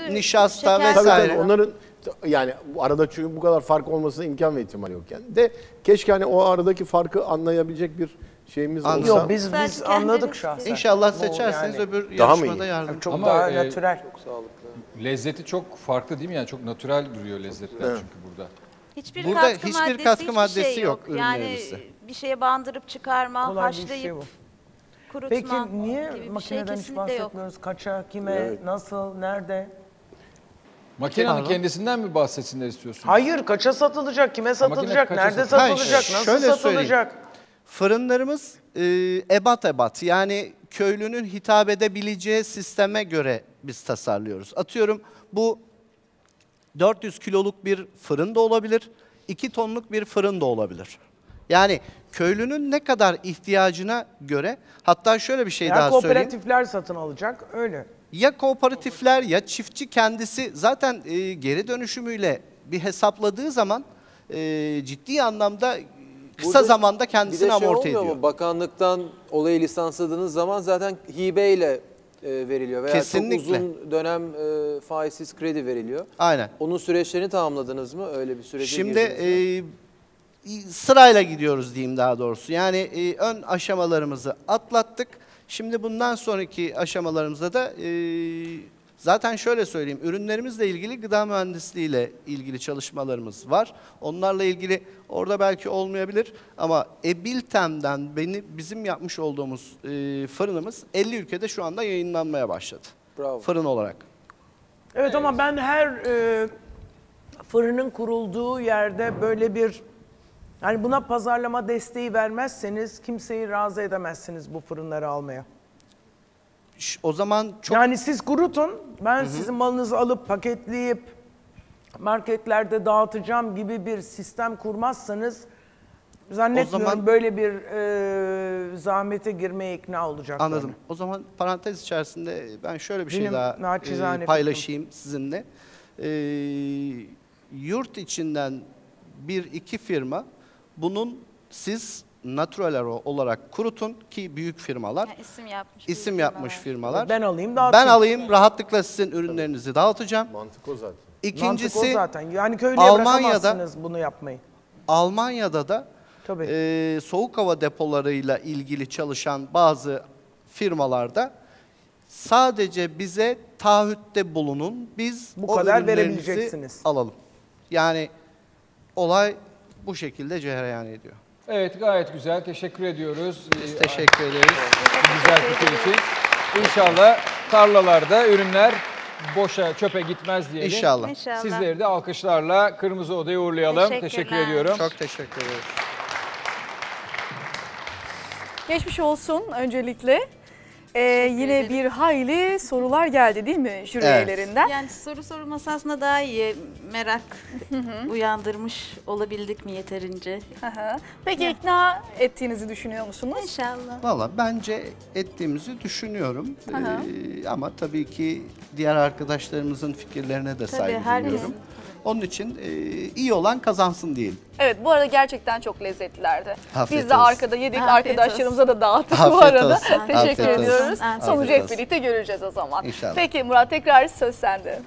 sütü, nişasta şeker vesaire. Tabii, onların yani arada çünkü bu kadar fark olmasına imkan ve ihtimal yok yani. De keşke hani o aradaki farkı anlayabilecek bir şeyimiz olsa. Yok biz anladık şahsen. İnşallah seçerseniz yani, öbür yarışmada yardım. Yani çok ama daha natürel. Çok sağlıklı. Lezzeti çok farklı değil mi? Yani çok natürel duruyor lezzetler evet. Çünkü burada. Burada hiçbir katkı maddesi yok. Yani bir şeye bandırıp çıkarma, kolay haşlayıp şey kurutma. Peki niye makineden hiç bahsetmiyoruz? Yok. Kaça, kime, evet. Nasıl, nerede? Makinenin kendisinden mi bahsetsinler istiyorsun? Hayır, kaça satılacak, kime satılacak, nerede satılacak, nasıl satılacak? Fırınlarımız ebat yani köylünün hitap edebileceği sisteme göre biz tasarlıyoruz. Atıyorum bu 400 kiloluk bir fırın da olabilir, 2 tonluk bir fırın da olabilir. Yani köylünün ne kadar ihtiyacına göre, hatta şöyle bir şey daha söyleyeyim. Ya kooperatifler satın alacak, öyle. Ya kooperatifler ya çiftçi kendisi zaten geri dönüşümüyle bir hesapladığı zaman ciddi anlamda kısa zamanda kendisini amorti ediyor. Mu? Bakanlıktan olayı lisansladığınız zaman zaten hibeyle veriliyor veya kesinlikle. Çok uzun dönem faizsiz kredi veriliyor. Aynen. Onun süreçlerini tamamladınız mı? Öyle bir sürece girdiniz mi? Şimdi sırayla gidiyoruz diyeyim daha doğrusu. Yani ön aşamalarımızı atlattık. Şimdi bundan sonraki aşamalarımızda da zaten şöyle söyleyeyim, ürünlerimizle ilgili gıda mühendisliğiyle ilgili çalışmalarımız var. Onlarla ilgili orada belki olmayabilir ama Ebiltem'den bizim yapmış olduğumuz fırınımız 50 ülkede şu anda yayınlanmaya başladı. Bravo. Fırın olarak. Evet ama ben her fırının kurulduğu yerde böyle bir... Yani buna pazarlama desteği vermezseniz kimseyi razı edemezsiniz bu fırınları almaya. O zaman çok... Yani siz kurutun, ben sizin malınızı alıp paketleyip marketlerde dağıtacağım gibi bir sistem kurmazsanız zannetmiyorum böyle bir zahmete girmeye ikna olacaklar. Anladım. O zaman parantez içerisinde ben şöyle bir şey daha paylaşayım sizinle. Yurt içinden bir iki firma bunun siz natural olarak kurutun ki büyük firmalar, yani isim yapmış firmalar. Ben alayım dağıtacağım. Ben alayım rahatlıkla sizin ürünlerinizi dağıtacağım. Mantık o zaten. İkincisi mantık o zaten. Yani köylüye bırakamazsınız bunu yapmayı. Almanya'da da soğuk hava depolarıyla ilgili çalışan bazı firmalarda sadece bize taahhütte bulunun. Biz bu kadar verebileceksiniz. Alalım. Yani olay bu şekilde cereyan ediyor. Evet gayet güzel. Teşekkür ediyoruz. Biz teşekkür ederiz. Güzel fikir için. İnşallah tarlalarda ürünler boşa çöpe gitmez diyelim. İnşallah. Sizleri de alkışlarla Kırmızı Oda'ya uğurlayalım. Teşekkür ediyorum. Çok teşekkür ederiz. Geçmiş olsun öncelikle. Yine bir hayli sorular geldi değil mi jüri üyelerinden? Yani soru sorulması aslında daha iyi. Merak uyandırmış olabildik mi yeterince? Peki ikna ettiğinizi düşünüyor musunuz? İnşallah. Valla bence ettiğimizi düşünüyorum. Ama tabii ki diğer arkadaşlarımızın fikirlerine de saygı duyuyorum. Onun için iyi olan kazansın diyelim. Evet bu arada gerçekten çok lezzetlilerdi. Afiyet Biz de olsun. Arkada yedik arkadaşlarımıza da dağıttık bu arada. Teşekkür ediyoruz. Sonucu hep birlikte göreceğiz o zaman. İnşallah. Peki Murat tekrar söz sende.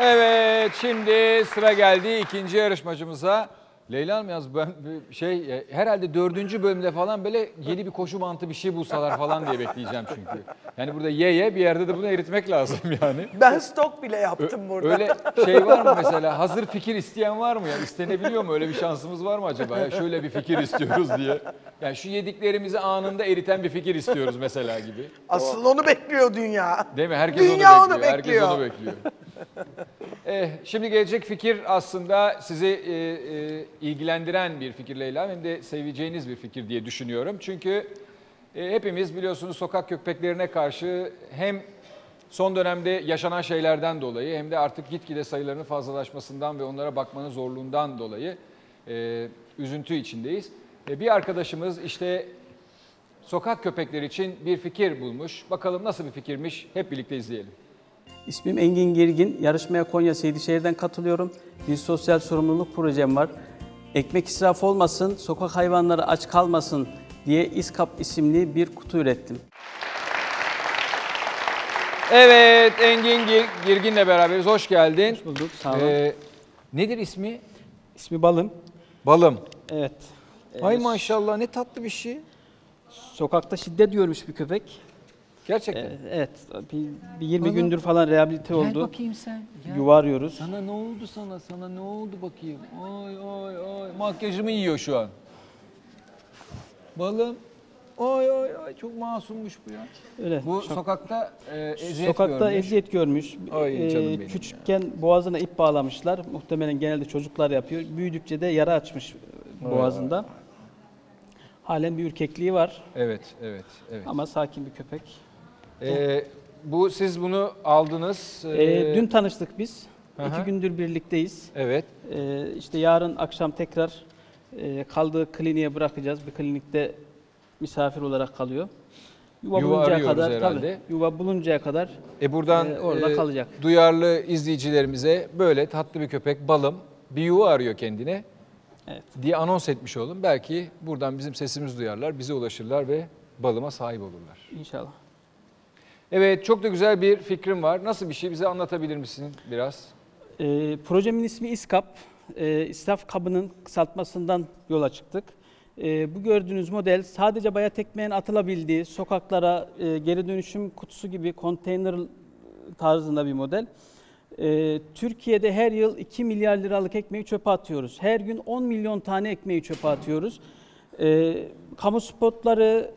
Evet şimdi sıra geldi ikinci yarışmacımıza. Leyla Hanım yaz ben herhalde 4. bölümde falan böyle yeni bir koşu mantı bir şey bulsalar falan diye bekleyeceğim çünkü. Yani burada bir yerde de bunu eritmek lazım yani. Ben stok bile yaptım burada. Öyle var mı mesela hazır fikir isteyen var mı? Yani istenebiliyor mu? Öyle bir şansımız var mı acaba? Ya şöyle bir fikir istiyoruz diye. Yani şu yediklerimizi anında eriten bir fikir istiyoruz mesela gibi. Asıl onu bekliyor dünya. Değil mi? Herkes dünya onu bekliyor. Herkes onu bekliyor. Şimdi gelecek fikir aslında sizi ilgilendiren bir fikir Leyla, hem de seveceğiniz bir fikir diye düşünüyorum. Çünkü hepimiz biliyorsunuz sokak köpeklerine karşı hem son dönemde yaşanan şeylerden dolayı hem de artık gitgide sayılarının fazlalaşmasından ve onlara bakmanın zorluğundan dolayı üzüntü içindeyiz. Bir arkadaşımız işte sokak köpekleri için bir fikir bulmuş. Bakalım nasıl bir fikirmiş, hep birlikte izleyelim. İsmim Engin Girgin. Yarışmaya Konya Seydişehir'den katılıyorum. Bir sosyal sorumluluk projem var. Ekmek israfı olmasın, sokak hayvanları aç kalmasın diye İSKAP isimli bir kutu ürettim. Evet, Engin Girgin'le beraberiz. Hoş geldin. Hoş bulduk, sağ olun. Nedir ismi? İsmi Balım. Balım. Evet. Ay maşallah, ne tatlı bir şey. Sokakta şiddet görmüş bir köpek. Gerçekten. Evet. Bir 20 gündür falan rehabilite oldu. Gel bakayım sen. Gel. Yuvarıyoruz. Sana ne oldu sana? Sana ne oldu bakayım? Oy oy oy. Makyajımı yiyor şu an. Balım. Oy oy oy. Çok masummuş bu ya. Öyle. Bu sokakta eziyet görmüş. Oy canım benim. Küçükken ya. Boğazına ip bağlamışlar. Muhtemelen genelde çocuklar yapıyor. Büyüdükçe de yara açmış boğazında. Oy. Halen bir ürkekliği var. Evet, evet, evet. Ama sakin bir köpek. Siz bunu aldınız. Dün tanıştık biz. Aha. 2 gündür birlikteyiz. Evet. İşte yarın akşam tekrar kaldığı kliniğe bırakacağız. Bir klinikte misafir olarak kalıyor. Yuva buluncaya kadar buradan orada kalacak. Duyarlı izleyicilerimize böyle tatlı bir köpek Balım bir yuva arıyor kendine. Evet. diye anons etmiş oldum. Belki buradan bizim sesimiz duyarlar, bize ulaşırlar ve Balım'a sahip olurlar. İnşallah. Evet, çok da güzel bir fikrim var. Nasıl bir şey? Bize anlatabilir misin biraz? Projemin ismi İSKAP. İsraf kabının kısaltmasından yola çıktık. Bu gördüğünüz model sadece bayat ekmeğin atılabildiği, sokaklara geri dönüşüm kutusu gibi konteyner tarzında bir model. Türkiye'de her yıl 2 milyar liralık ekmeği çöpe atıyoruz. Her gün 10 milyon tane ekmeği çöpe atıyoruz. Kamu spotları,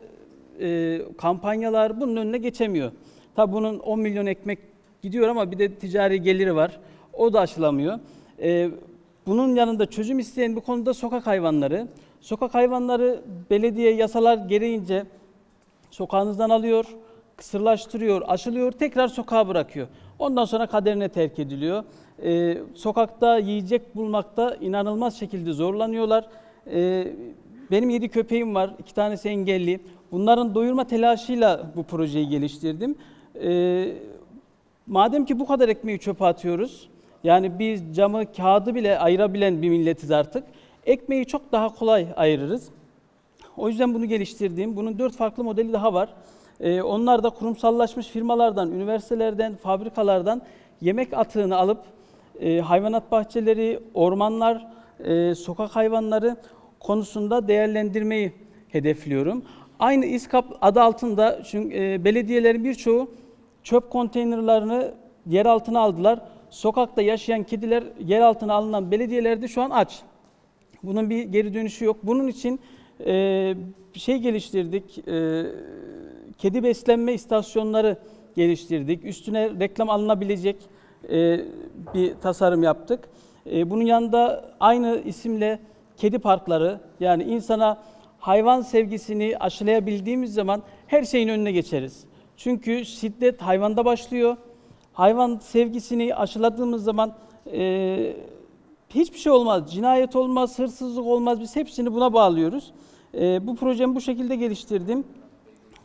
kampanyalar bunun önüne geçemiyor. Tabi bunun 10 milyon ekmek gidiyor ama bir de ticari geliri var. O da aşılamıyor. Bunun yanında çözüm isteyen bu konuda sokak hayvanları. Sokak hayvanları belediye yasalar gereğince sokağınızdan alıyor, kısırlaştırıyor, aşılıyor, tekrar sokağa bırakıyor. Ondan sonra kaderine terk ediliyor. Sokakta yiyecek bulmakta inanılmaz şekilde zorlanıyorlar. Benim 7 köpeğim var, 2 tanesi engelli. Bunların doyurma telaşıyla bu projeyi geliştirdim. Madem ki bu kadar ekmeği çöpe atıyoruz, yani biz camı, kağıdı bile ayırabilen bir milletiz artık. Ekmeği çok daha kolay ayırırız. O yüzden bunu geliştirdim. Bunun 4 farklı modeli daha var. Onlar da kurumsallaşmış firmalardan, üniversitelerden, fabrikalardan yemek atığını alıp hayvanat bahçeleri, ormanlar, sokak hayvanları konusunda değerlendirmeyi hedefliyorum. Aynı İSKAP adı altında çünkü belediyelerin birçoğu çöp konteynerlarını yer altına aldılar. Sokakta yaşayan kediler yer altına alınan belediyelerde şu an aç. Bunun bir geri dönüşü yok. Bunun için bir şey geliştirdik. Kedi beslenme istasyonları geliştirdik. Üstüne reklam alınabilecek bir tasarım yaptık. Bunun yanında aynı isimle kedi parkları, yani insana hayvan sevgisini aşılayabildiğimiz zaman her şeyin önüne geçeriz. Çünkü şiddet hayvanda başlıyor. Hayvan sevgisini aşıladığımız zaman hiçbir şey olmaz. Cinayet olmaz, hırsızlık olmaz. Biz hepsini buna bağlıyoruz. Bu projemi bu şekilde geliştirdim.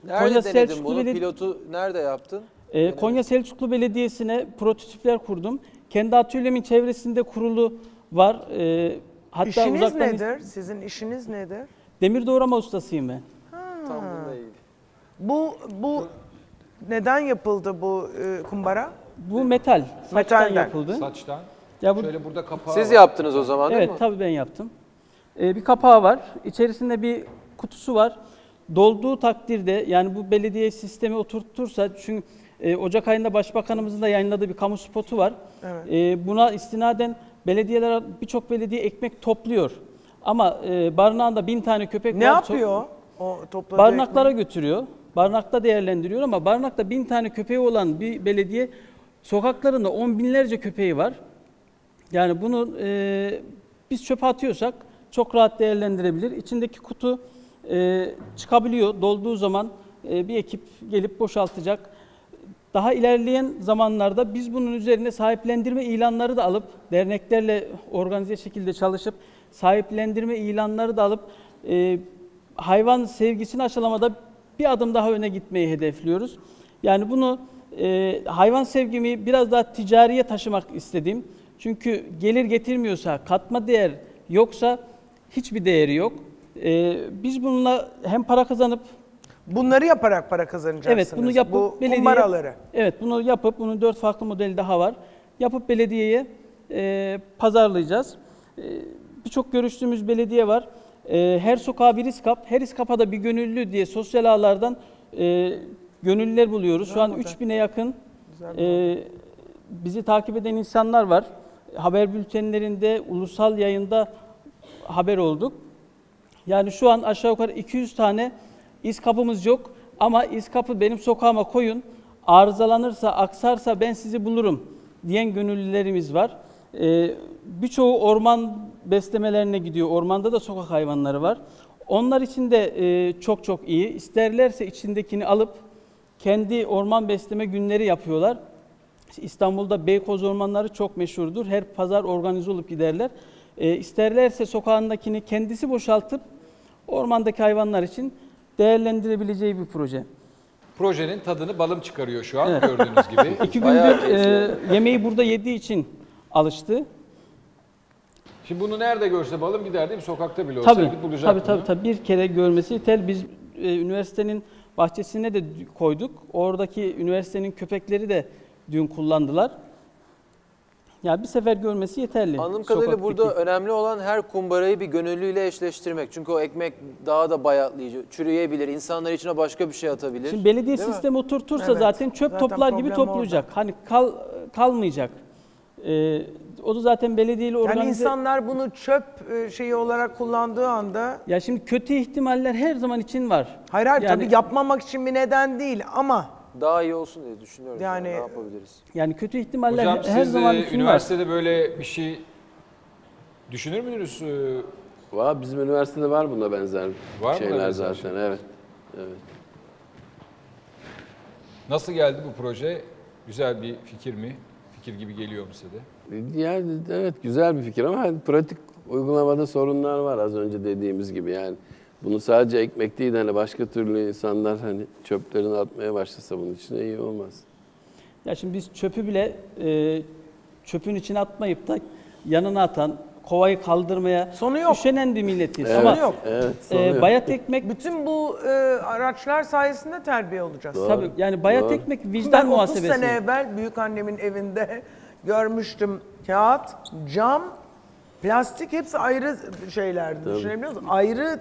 Nerede denedin bunu? Pilotu nerede yaptın? Konya Selçuklu Belediyesi'ne prototipler kurdum. Kendi atölyemin çevresinde kurulu var. Hatta İşiniz uzaktan nedir? Sizin işiniz nedir? Demir doğrama ustasıyım ben. Tam bunda iyi. Bu neden yapıldı bu kumbara? Bu metal. Saçtan yapıldı. Saçtan. Ya bu, şöyle burada kapağı Siz var. Yaptınız o zaman, değil mi? Evet, tabii ben yaptım. Bir kapağı var. İçerisinde bir kutusu var. Dolduğu takdirde, yani bu belediye sistemi oturtursa, çünkü Ocak ayında Başbakanımızın da yayınladığı bir kamu spotu var. Evet. Buna istinaden belediyeler, birçok belediye ekmek topluyor. Ama barınağında 1000 tane köpek var. Ne yapıyor? O topladığı barınaklara ekmeği götürüyor. Barınakta değerlendiriyor ama barınakta 1000 tane köpeği olan bir belediye sokaklarında 10 binlerce köpeği var. Yani bunu biz çöpe atıyorsak çok rahat değerlendirebilir. İçindeki kutu çıkabiliyor. Dolduğu zaman bir ekip gelip boşaltacak. Daha ilerleyen zamanlarda biz bunun üzerine sahiplendirme ilanları da alıp, derneklerle organize şekilde çalışıp sahiplendirme ilanları da alıp hayvan sevgisini aşılamada bir adım daha öne gitmeyi hedefliyoruz. Yani bunu hayvan sevgimi biraz daha ticariye taşımak istedim. Çünkü gelir getirmiyorsa, katma değer yoksa hiçbir değeri yok. Biz bununla hem para kazanıp Bunları yaparak para kazanacaksınız. Evet, bunu yapıp belediyeye, evet, bunu yapıp, bunun 4 farklı modeli daha var. Yapıp belediyeye pazarlayacağız. Birçok görüştüğümüz belediye var. Her sokağa bir İSKAP, her İSKAP'a da bir gönüllü diye sosyal ağlardan gönüllüler buluyoruz. Şu an 3000'e yakın bizi takip eden insanlar var. Haber bültenlerinde, ulusal yayında haber olduk. Yani şu an aşağı yukarı 200 tane İSKAP'ımız yok ama İSKAP'ı benim sokağıma koyun, arızalanırsa, aksarsa ben sizi bulurum diyen gönüllülerimiz var. Birçoğu orman beslemelerine gidiyor. Ormanda da sokak hayvanları var. Onlar için de çok çok iyi. İsterlerse içindekini alıp kendi orman besleme günleri yapıyorlar. İstanbul'da Beykoz Ormanları çok meşhurdur. Her pazar organize olup giderler. İsterlerse sokağındakini kendisi boşaltıp ormandaki hayvanlar için değerlendirebileceği bir proje. Projenin tadını Balım çıkarıyor şu an, evet, gördüğünüz gibi. 2 gündür yemeği burada yediği için alıştı. Şimdi bunu nerede görse Balım gider değil mi? Sokakta bile olsa gidip bulacak. Tabii. Bir kere görmesi yeter. Biz üniversitenin bahçesine de koyduk. Oradaki üniversitenin köpekleri de dün kullandılar. Ya bir sefer görmesi yeterli. Anladığım kadarıyla burada önemli olan her kumbarayı bir gönüllüyle eşleştirmek. Çünkü o ekmek daha da bayatlayıcı, çürüyebilir, insanlar içine başka bir şey atabilir. Şimdi belediye sistemi oturtursa evet, zaten çöp toplar gibi toplayacak. Orada. Hani kalmayacak. O da zaten belediyeyle organize... Yani insanlar bunu çöp şeyi olarak kullandığı anda... Ya şimdi kötü ihtimaller her zaman için var. Hayır yani... tabii yapmamak için bir neden değil ama... Daha iyi olsun diye düşünüyoruz. Yani ne yapabiliriz? Yani kötü ihtimaller hocam, her zaman için var. Üniversitede böyle bir şey düşünür müydünüz? Valla bizim üniversitede var buna benzer var şeyler benzer zaten. Şey? Evet. Evet. Nasıl geldi bu proje? Güzel bir fikir mi? Fikir gibi geliyor mu size de? Yani evet, güzel bir fikir ama hani pratik uygulamada sorunlar var az önce dediğimiz gibi yani. Bunu sadece ekmek değil, hani başka türlü insanlar hani çöplerini atmaya başlasa bunun içine iyi olmaz. Ya şimdi biz çöpü bile çöpün içine atmayıp da yanına atan, kovayı kaldırmaya üşenen bir milletiz. Evet, ama yok. Evet, bayat ekmek... Bütün bu araçlar sayesinde terbiye olacağız. Doğru. Tabii yani bayat doğru. Ekmek vicdan muhasebesi. Ben 30 sene evvel büyükannemin evinde görmüştüm kağıt, cam... Plastik hepsi ayrı şeylerdi. Tabii. Düşünebiliyor musun? Ayrı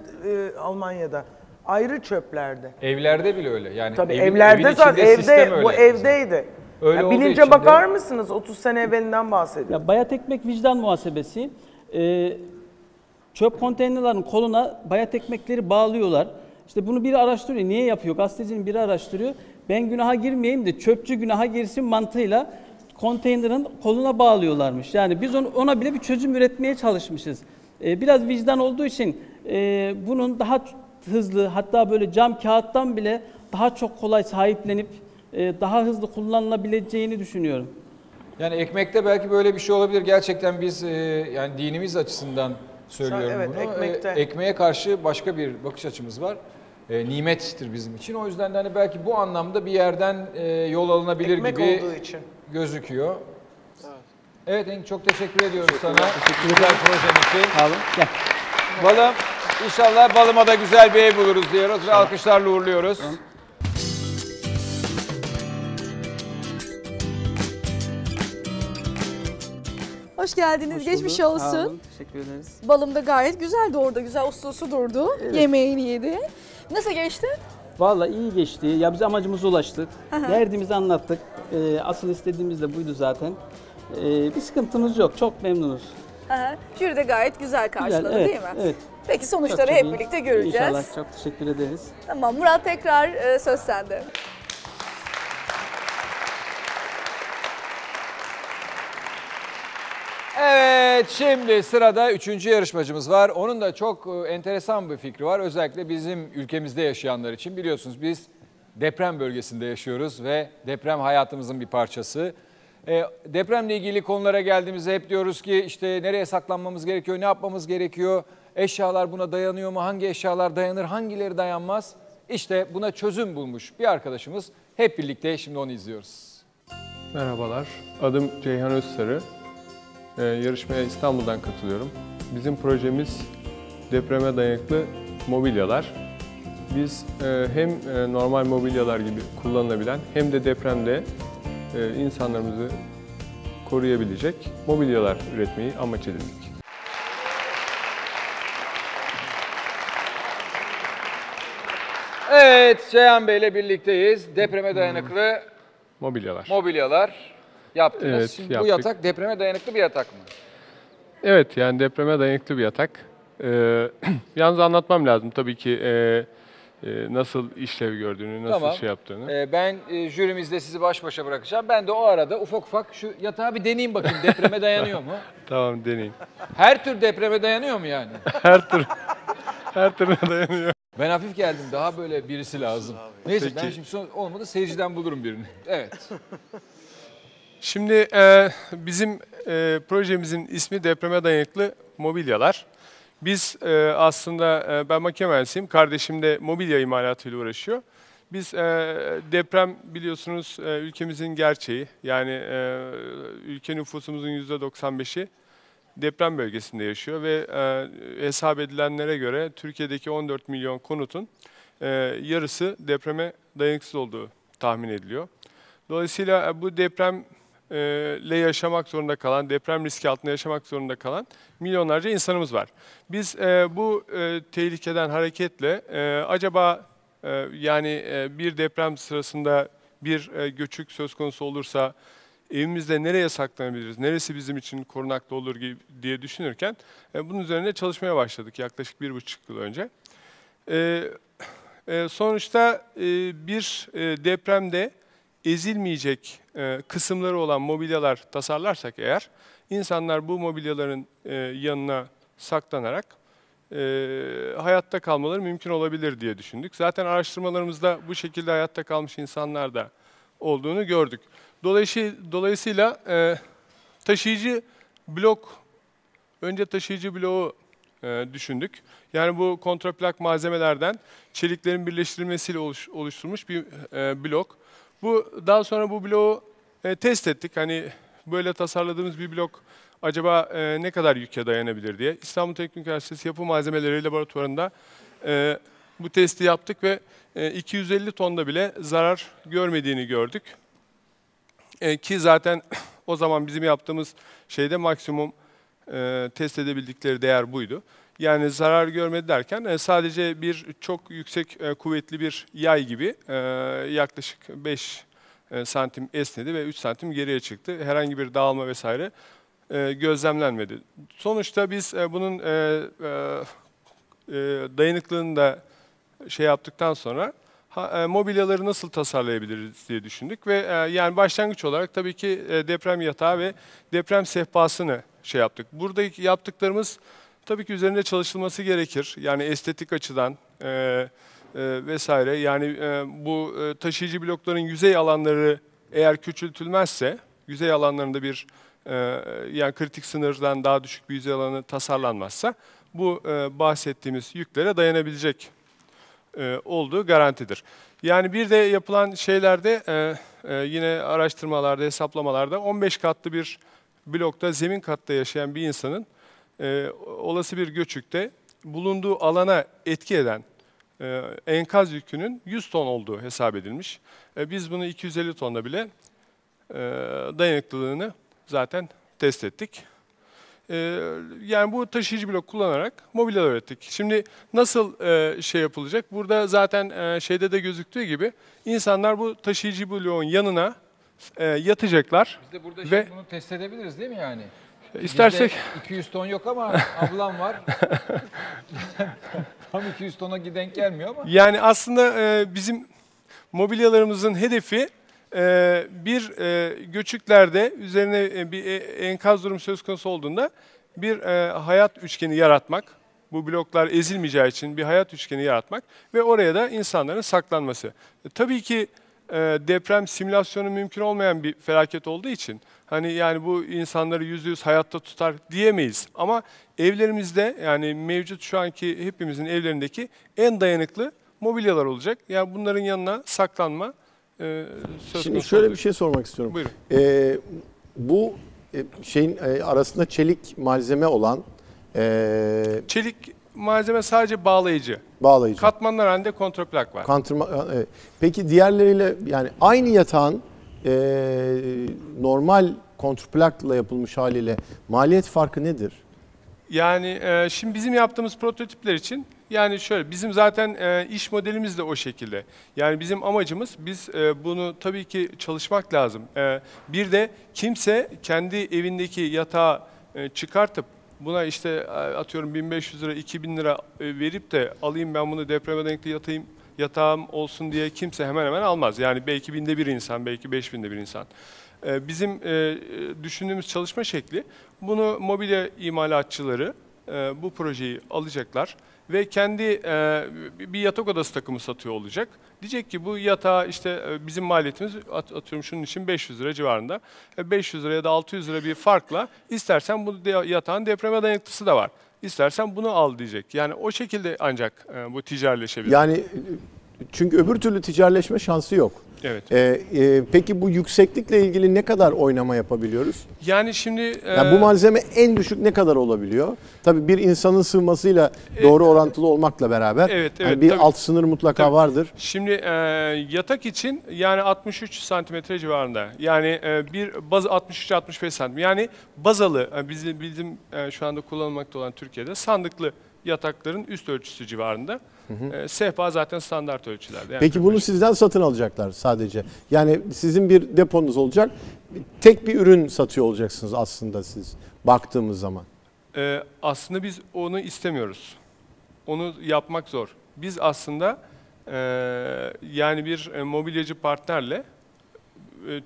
Almanya'da, ayrı çöplerde. Evlerde bile öyle. Yani tabii evlerde zaten evde, bu evdeydi. Öyle yani bilince bakar mısınız? 30 sene evvelinden bahsediyorum. Ya bayat ekmek vicdan muhasebesi. Çöp konteynerlerin koluna bayat ekmekleri bağlıyorlar. İşte bunu biri araştırıyor. Niye yapıyor? Gazetecinin biri araştırıyor. Ben günaha girmeyeyim de çöpçü günaha girsin mantığıyla konteynerin koluna bağlıyorlarmış. Yani biz ona bile bir çözüm üretmeye çalışmışız. Biraz vicdan olduğu için bunun daha hızlı, hatta böyle cam kağıttan bile daha çok kolay sahiplenip daha hızlı kullanılabileceğini düşünüyorum. Yani ekmekte belki böyle bir şey olabilir. Gerçekten biz yani dinimiz açısından söylüyorum evet, bunu. Ekmeğe karşı başka bir bakış açımız var. Nimettir bizim için. O yüzden de hani belki bu anlamda bir yerden yol alınabilir ekmek gibi. Ekmek olduğu için. Gözüküyor. Evet. Evet Engin, çok teşekkür ediyoruz sana. Güzel projen için. Alın. Gel. Balım, inşallah Balım'a da güzel bir ev buluruz diyoruz ve alkışlarla uğurluyoruz. Hı. Hoş geldiniz. Hoş geçmiş olsun. Sağ olun. Teşekkür ederiz. Balım da gayet güzeldi orada. Güzel uslusu durdu. Evet. Yemeğini yedi. Nasıl geçti? Vallahi iyi geçti. Ya biz amacımıza ulaştık. Aha. Derdimizi anlattık. Asıl istediğimiz de buydu zaten. Bir sıkıntımız yok. Çok memnunuz. Aha. Jüri de gayet güzel karşıladı güzel, evet, değil mi? Evet. Peki sonuçları çok hep iyi. Birlikte göreceğiz. İnşallah. Çok teşekkür ederiz. Tamam Murat, tekrar söz sende. Evet, şimdi sırada 3. yarışmacımız var. Onun da çok enteresan bir fikri var. Özellikle bizim ülkemizde yaşayanlar için. Biliyorsunuz biz deprem bölgesinde yaşıyoruz ve deprem hayatımızın bir parçası. Depremle ilgili konulara geldiğimizde hep diyoruz ki işte nereye saklanmamız gerekiyor, ne yapmamız gerekiyor, eşyalar buna dayanıyor mu, hangi eşyalar dayanır, hangileri dayanmaz. İşte buna çözüm bulmuş bir arkadaşımız. Hep birlikte şimdi onu izliyoruz. Merhabalar, adım Ceyhan Öztürk. Yarışmaya İstanbul'dan katılıyorum. Bizim projemiz depreme dayanıklı mobilyalar. biz hem normal mobilyalar gibi kullanılabilen hem de depremde insanlarımızı koruyabilecek mobilyalar üretmeyi amaç edindik. Evet, Ceyhan Bey'le birlikteyiz. Depreme dayanıklı mobilyalar yaptınız. Evet, şimdi bu yatak depreme dayanıklı bir yatak mı? Evet, yani depreme dayanıklı bir yatak. Yalnız anlatmam lazım tabii ki nasıl işlev gördüğünü, nasıl şey yaptığını. Ben jürimizle sizi baş başa bırakacağım. Ben de o arada ufak ufak şu yatağı bir deneyeyim bakayım. Depreme dayanıyor mu? Tamam, deneyin. Her tür depreme dayanıyor mu yani? Her türlü dayanıyor. Ben hafif geldim. Daha böyle birisi lazım. Neyse, peki. Ben şimdi olmadı seyirciden bulurum birini. Evet. Şimdi bizim projemizin ismi depreme dayanıklı mobilyalar. Biz aslında ben makine mühendisiyim. Kardeşim de mobilya imalatıyla uğraşıyor. Biz deprem biliyorsunuz ülkemizin gerçeği. Yani ülke nüfusumuzun %95'i deprem bölgesinde yaşıyor ve hesap edilenlere göre Türkiye'deki 14 milyon konutun yarısı depreme dayanıksız olduğu tahmin ediliyor. Dolayısıyla bu depremle yaşamak zorunda kalan, deprem riski altında yaşamak zorunda kalan milyonlarca insanımız var. Biz bu tehlikeden hareketle acaba yani bir deprem sırasında bir göçük söz konusu olursa evimizde nereye saklanabiliriz, neresi bizim için korunaklı olur diye düşünürken bunun üzerine çalışmaya başladık yaklaşık 1,5 yıl önce. Sonuçta bir depremde ezilmeyecek kısımları olan mobilyalar tasarlarsak eğer, insanlar bu mobilyaların yanına saklanarak hayatta kalmaları mümkün olabilir diye düşündük. Zaten araştırmalarımızda bu şekilde hayatta kalmış insanlar da olduğunu gördük. Dolayısıyla taşıyıcı blok, önce taşıyıcı bloğu düşündük. Yani bu kontraplak malzemelerden çeliklerin birleştirilmesiyle oluşturulmuş bir blok. Daha sonra bu bloğu test ettik. Hani böyle tasarladığımız bir blok acaba ne kadar yüke dayanabilir diye. İstanbul Teknik Üniversitesi Yapı Malzemeleri Laboratuvarı'nda bu testi yaptık ve 250 tonda bile zarar görmediğini gördük. Ki zaten o zaman bizim yaptığımız şeyde maksimum test edebildikleri değer buydu. Yani zarar görmedi derken sadece bir çok yüksek kuvvetli bir yay gibi yaklaşık 5 santim esnedi ve 3 santim geriye çıktı. Herhangi bir dağılma vesaire gözlemlenmedi. Sonuçta biz bunun dayanıklılığını da şey yaptıktan sonra mobilyaları nasıl tasarlayabiliriz diye düşündük ve yani başlangıç olarak tabii ki deprem yatağı ve deprem sehpasını şey yaptık. Buradaki yaptıklarımız tabii ki üzerinde çalışılması gerekir. Yani estetik açıdan vesaire. Yani bu taşıyıcı blokların yüzey alanları eğer küçültülmezse, yüzey alanlarında bir yani kritik sınırdan daha düşük bir yüzey alanı tasarlanmazsa bu bahsettiğimiz yüklere dayanabilecek olduğu garantidir. Yani bir de yapılan şeylerde yine araştırmalarda, hesaplamalarda 15 katlı bir blokta zemin katta yaşayan bir insanın olası bir göçükte bulunduğu alana etki eden enkaz yükünün 100 ton olduğu hesap edilmiş. Biz bunu 250 tonda bile dayanıklılığını zaten test ettik. Yani bu taşıyıcı blok kullanarak mobilya ürettik. Şimdi nasıl şey yapılacak? Burada zaten şeyde de gözüktüğü gibi insanlar bu taşıyıcı bloğun yanına yatacaklar. Biz de burada bunu test edebiliriz değil mi yani? İstersek. 200 ton yok ama ablam var. Tam 200 tona denk gelmiyor ama. Yani aslında bizim mobilyalarımızın hedefi bir göçüklerde üzerine bir enkaz durum söz konusu olduğunda bir hayat üçgeni yaratmak. Bu bloklar ezilmeyeceği için bir hayat üçgeni yaratmak ve oraya da insanların saklanması. Tabii ki deprem simülasyonu mümkün olmayan bir felaket olduğu için hani yani bu insanları %100 hayatta tutar diyemeyiz. Ama evlerimizde yani mevcut şu anki hepimizin evlerindeki en dayanıklı mobilyalar olacak. Yani bunların yanına saklanma söz konusu. Şöyle bir şey sormak istiyorum. Buyurun. Bu şeyin arasında çelik malzeme olan çelik malzeme sadece bağlayıcı. Bağlayıcı. Katmanlar halinde kontraplak var. Evet. Peki diğerleriyle, yani aynı yatağın normal kontraplakla yapılmış haliyle maliyet farkı nedir? Yani şimdi bizim yaptığımız prototipler için, yani şöyle, bizim zaten iş modelimiz de o şekilde. Yani bizim amacımız, biz bunu tabii ki çalışmak lazım. Bir de kimse kendi evindeki yatağı çıkartıp buna işte atıyorum 1500 lira, 2000 lira verip de alayım ben bunu depreme denkli yatayım, yatağım olsun diye kimse hemen hemen almaz. Yani belki 1000'de 1 insan, belki 5000'de 1 insan. Bizim düşündüğümüz çalışma şekli, bunu mobilya imalatçıları bu projeyi alacaklar ve kendi bir yatak odası takımı satıyor olacak. Diyecek ki bu yatağı işte bizim maliyetimiz atıyorum şunun için 500 lira civarında. 500 liraya da 600 lira bir farkla istersen bu yatağın depreme dayanıklısı da var. İstersen bunu al diyecek. Yani o şekilde ancak bu ticaretleşebilir. Yani çünkü öbür türlü ticaretleşme şansı yok. Evet. Peki bu yükseklikle ilgili ne kadar oynama yapabiliyoruz? Yani şimdi... bu malzeme en düşük ne kadar olabiliyor? Tabii bir insanın sığmasıyla doğru orantılı olmakla beraber yani bir alt sınır mutlaka vardır. Şimdi yatak için yani 63 santimetre civarında. Yani bir baz 63-65 santimetre. Yani bazalı, bizim şu anda kullanılmakta olan Türkiye'de sandıklı yatakların üst ölçüsü civarında. Sehpa zaten standart ölçülerde. Yani peki bunu sizden satın alacaklar sadece. Yani sizin bir deponuz olacak. Tek bir ürün satıyor olacaksınız aslında siz baktığımız zaman. Aslında biz onu istemiyoruz. Onu yapmak zor. Biz aslında yani bir mobilyacı partnerle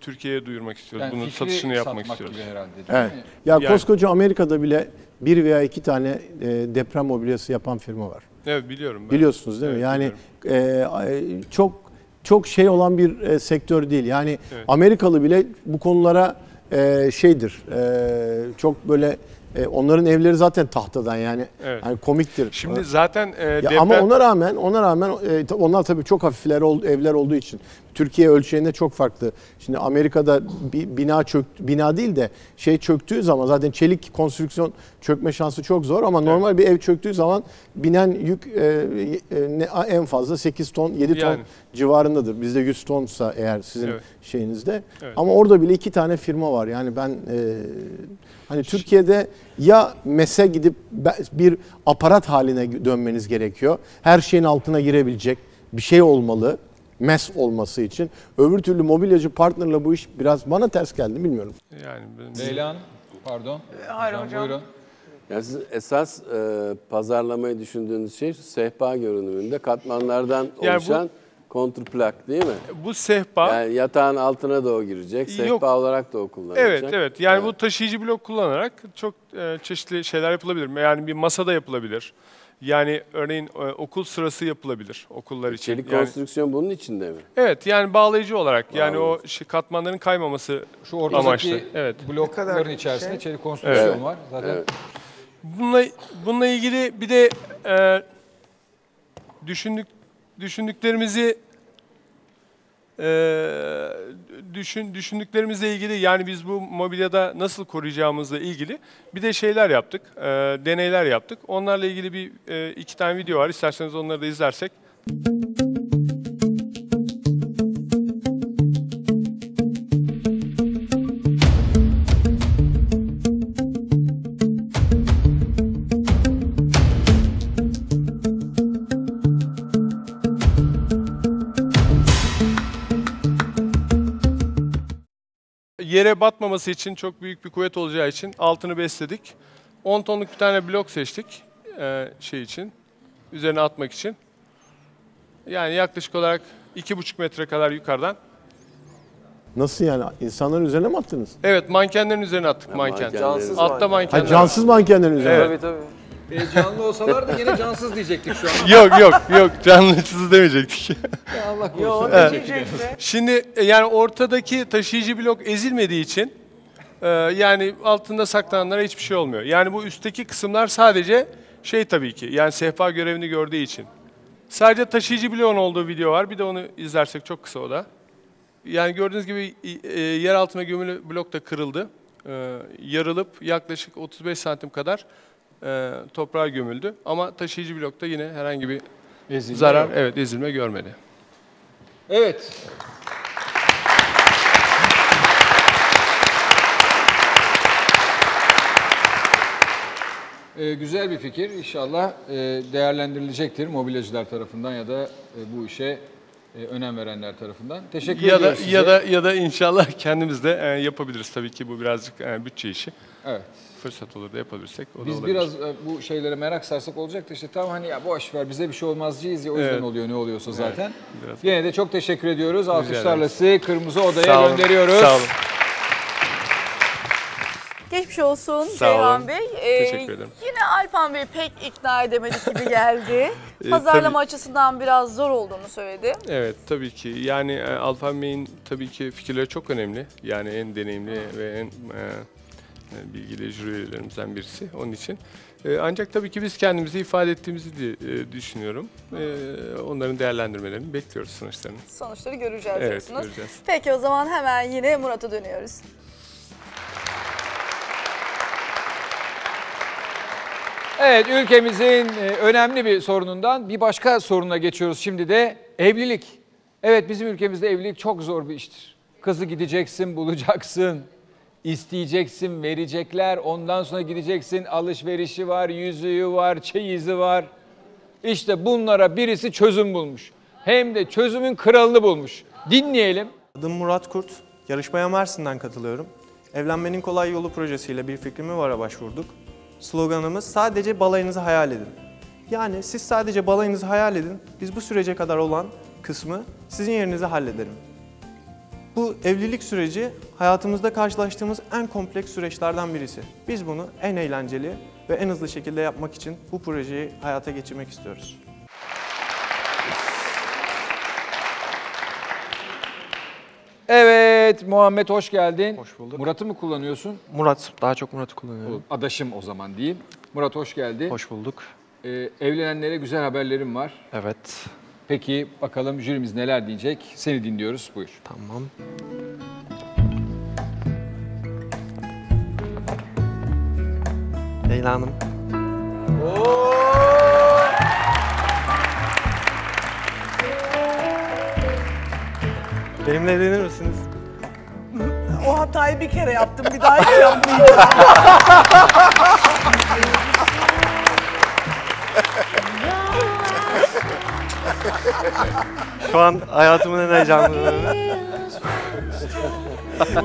Türkiye'ye duyurmak istiyoruz. Yani bunun satışını yapmak istiyoruz. Herhalde, evet. Ya yani, koskoca Amerika'da bile 1 veya 2 tane deprem mobilyası yapan firma var. Evet, biliyorum. Ben. Biliyorsunuz değil mi? Yani çok şey olan bir sektör değil. Yani Amerikalı bile bu konulara şeydir. Çok böyle onların evleri zaten tahtadan yani. Yani komiktir. Şimdi zaten deprem... Ama ona rağmen onlar tabii çok hafifler evler olduğu için Türkiye ölçeğinde çok farklı. Şimdi Amerika'da bir bina çöktü, bina değil de şey çöktüğü zaman zaten çelik konstrüksiyon çökme şansı çok zor ama normal bir ev çöktüğü zaman binen yük en fazla 8 ton, 7 ton civarındadır. Bizde 100 tonsa eğer sizin şeyinizde. Ama orada bile 2 tane firma var. Yani ben hani Türkiye'de ya MES'e gidip bir aparat haline dönmeniz gerekiyor. Her şeyin altına girebilecek bir şey olmalı. MES olması için. Öbür türlü mobilyacı partnerle bu iş biraz bana ters geldi, bilmiyorum. Yani Leyla, pardon. Hayır hocam. Buyurun. Yani siz esas pazarlamayı düşündüğünüz şey sehpa görünümünde katmanlardan oluşan kontrplak değil mi? Bu sehpa. Yani yatağın altına da o girecek. Sehpa olarak da o kullanılacak. Evet. Yani bu taşıyıcı blok kullanarak çok çeşitli şeyler yapılabilir. Yani bir masada yapılabilir. Yani örneğin okul sırası yapılabilir okullar için. Çelik konstrüksiyon bunun içinde mi? Evet, yani bağlayıcı olarak yani o katmanların kaymaması şu ortadaki blokların içerisinde çelik konstrüksiyon var zaten. Bununla ilgili bir de düşündüklerimizi düşündüklerimizle ilgili, yani biz bu mobilyada nasıl koruyacağımızla ilgili bir de şeyler yaptık, deneyler yaptık. Onlarla ilgili bir 2 tane video var. İsterseniz onları da izlersek. Yere batmaması için çok büyük bir kuvvet olacağı için altını besledik. 10 tonluk bir tane blok seçtik şey için, üzerine atmak için. Yani yaklaşık olarak 2,5 metre kadar yukarıdan. Nasıl yani? İnsanların üzerine mi attınız? Evet, mankenlerin üzerine attık. Cansız Altta mankenler. Ha, cansız mankenlerin üzerine. Evet. Tabii. Canlı olsalar da yine cansız diyecektik şu an. Yok. Canlısız demeyecektik. Allah korusun. Şimdi yani ortadaki taşıyıcı blok ezilmediği için yani altında saklananlara hiçbir şey olmuyor. Yani bu üstteki kısımlar sadece şey tabii ki yani sehpa görevini gördüğü için. Sadece taşıyıcı bloğun olduğu video var. Bir de onu izlersek, çok kısa o da. Yani gördüğünüz gibi yer altına gömülü blok da kırıldı. Yarılıp yaklaşık 35 santim kadar toprağa gömüldü. Ama taşıyıcı blokta yine herhangi bir zarar, evet, ezilme görmedi. Evet. Güzel bir fikir. İnşallah değerlendirilecektir mobilyacılar tarafından ya da bu işe önem verenler tarafından. Teşekkür ediyoruz size. Ya da inşallah kendimiz de yapabiliriz. Tabii ki bu birazcık bütçe işi. Evet. Fırsat olur da yapabilirsek. Biz biraz bu şeylere merak sarsak olacaktı. İşte tam hani ya boş ver bize bir şey olmazcıyız ya, o yüzden oluyor ne oluyorsa zaten. Evet, yine de çok teşekkür ediyoruz. Alkışlarla sizi Kırmızı Oda'ya gönderiyoruz. Sağ olun. Geçmiş olsun Ceyhan Bey. Teşekkür ederim. Yine Alpan Bey pek ikna edemedik gibi geldi. Pazarlama açısından biraz zor olduğunu söyledi. Evet, tabii ki. Yani Alpan Bey'in tabii ki fikirleri çok önemli. Yani en deneyimli ve en bilgili jüri üyelerimizden birisi onun için. Ancak tabii ki biz kendimizi ifade ettiğimizi diye düşünüyorum. Onların değerlendirmelerini bekliyoruz, sonuçlarını. Sonuçları göreceğiz, evet, diyorsunuz. Göreceğiz. Peki o zaman hemen yine Murat'a dönüyoruz. Evet, ülkemizin önemli bir sorunundan bir başka soruna geçiyoruz şimdi de, evlilik. Evet, bizim ülkemizde evlilik çok zor bir iştir. Kızı gideceksin, bulacaksın, isteyeceksin, verecekler, ondan sonra gideceksin, alışverişi var, yüzüğü var, çeyizi var. İşte bunlara birisi çözüm bulmuş. Hem de çözümün kralını bulmuş. Dinleyelim. Adım Murat Kurt, yarışmaya Mersin'den katılıyorum. Evlenmenin kolay yolu projesiyle Bir Fikrimi Var'a başvurduk. Sloganımız sadece balayınızı hayal edin. Yani siz sadece balayınızı hayal edin, biz bu sürece kadar olan kısmı sizin yerinize halledelim. Bu evlilik süreci hayatımızda karşılaştığımız en kompleks süreçlerden birisi. Biz bunu en eğlenceli ve en hızlı şekilde yapmak için bu projeyi hayata geçirmek istiyoruz. Evet, Muhammed hoş geldin. Hoş bulduk. Murat'ı mı kullanıyorsun? Murat, daha çok Murat'ı kullanıyorum. Adaşım o zaman diyeyim. Murat hoş geldin. Hoş bulduk. Evlenenlere güzel haberlerim var. Evet. Peki bakalım jürimiz neler diyecek? Seni dinliyoruz, buyur. Tamam. Leyla Hanım. Oo! Benimle evlenir misiniz? O hatayı bir kere yaptım, bir daha hiç yapmayacağım. Şu an hayatımın en heyecanlı.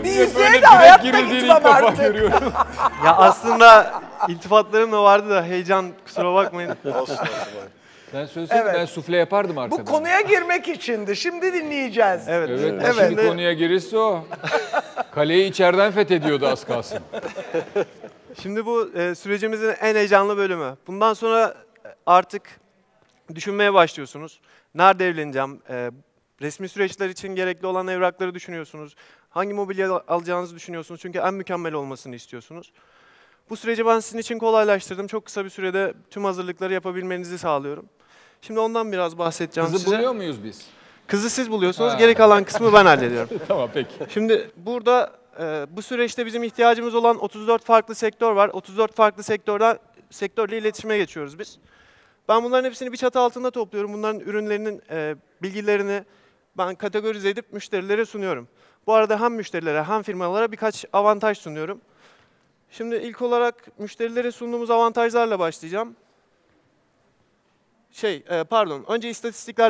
Bir yüzeye de hayatta gitmem artık. Ya aslında iltifatlarım da vardı da heyecan, kusura bakmayın. Olsun. Ben söyleseydim, evet, ben sufle yapardım arkadan. Bu konuya girmek içindi. Şimdi dinleyeceğiz. Evet, evet, evet. Şimdi evet, konuya girirse o. Kaleyi içeriden fethediyordu az kalsın. Şimdi bu sürecimizin en heyecanlı bölümü. Bundan sonra artık düşünmeye başlıyorsunuz. Nerede evleneceğim? Resmi süreçler için gerekli olan evrakları düşünüyorsunuz. Hangi mobilya alacağınızı düşünüyorsunuz. Çünkü en mükemmel olmasını istiyorsunuz. Bu süreci ben sizin için kolaylaştırdım. Çok kısa bir sürede tüm hazırlıkları yapabilmenizi sağlıyorum. Şimdi ondan biraz bahsedeceğim size. Kızı buluyor muyuz biz? Kızı siz buluyorsunuz, geri kalan kısmı ben hallediyorum. Tamam, peki. Şimdi burada bu süreçte bizim ihtiyacımız olan 34 farklı sektör var. 34 farklı sektörle iletişime geçiyoruz biz. Ben bunların hepsini bir çatı altında topluyorum. Bunların ürünlerinin bilgilerini ben kategorize edip müşterilere sunuyorum. Bu arada hem müşterilere hem firmalara birkaç avantaj sunuyorum. Şimdi ilk olarak müşterilere sunduğumuz avantajlarla başlayacağım. Önce istatistiklerle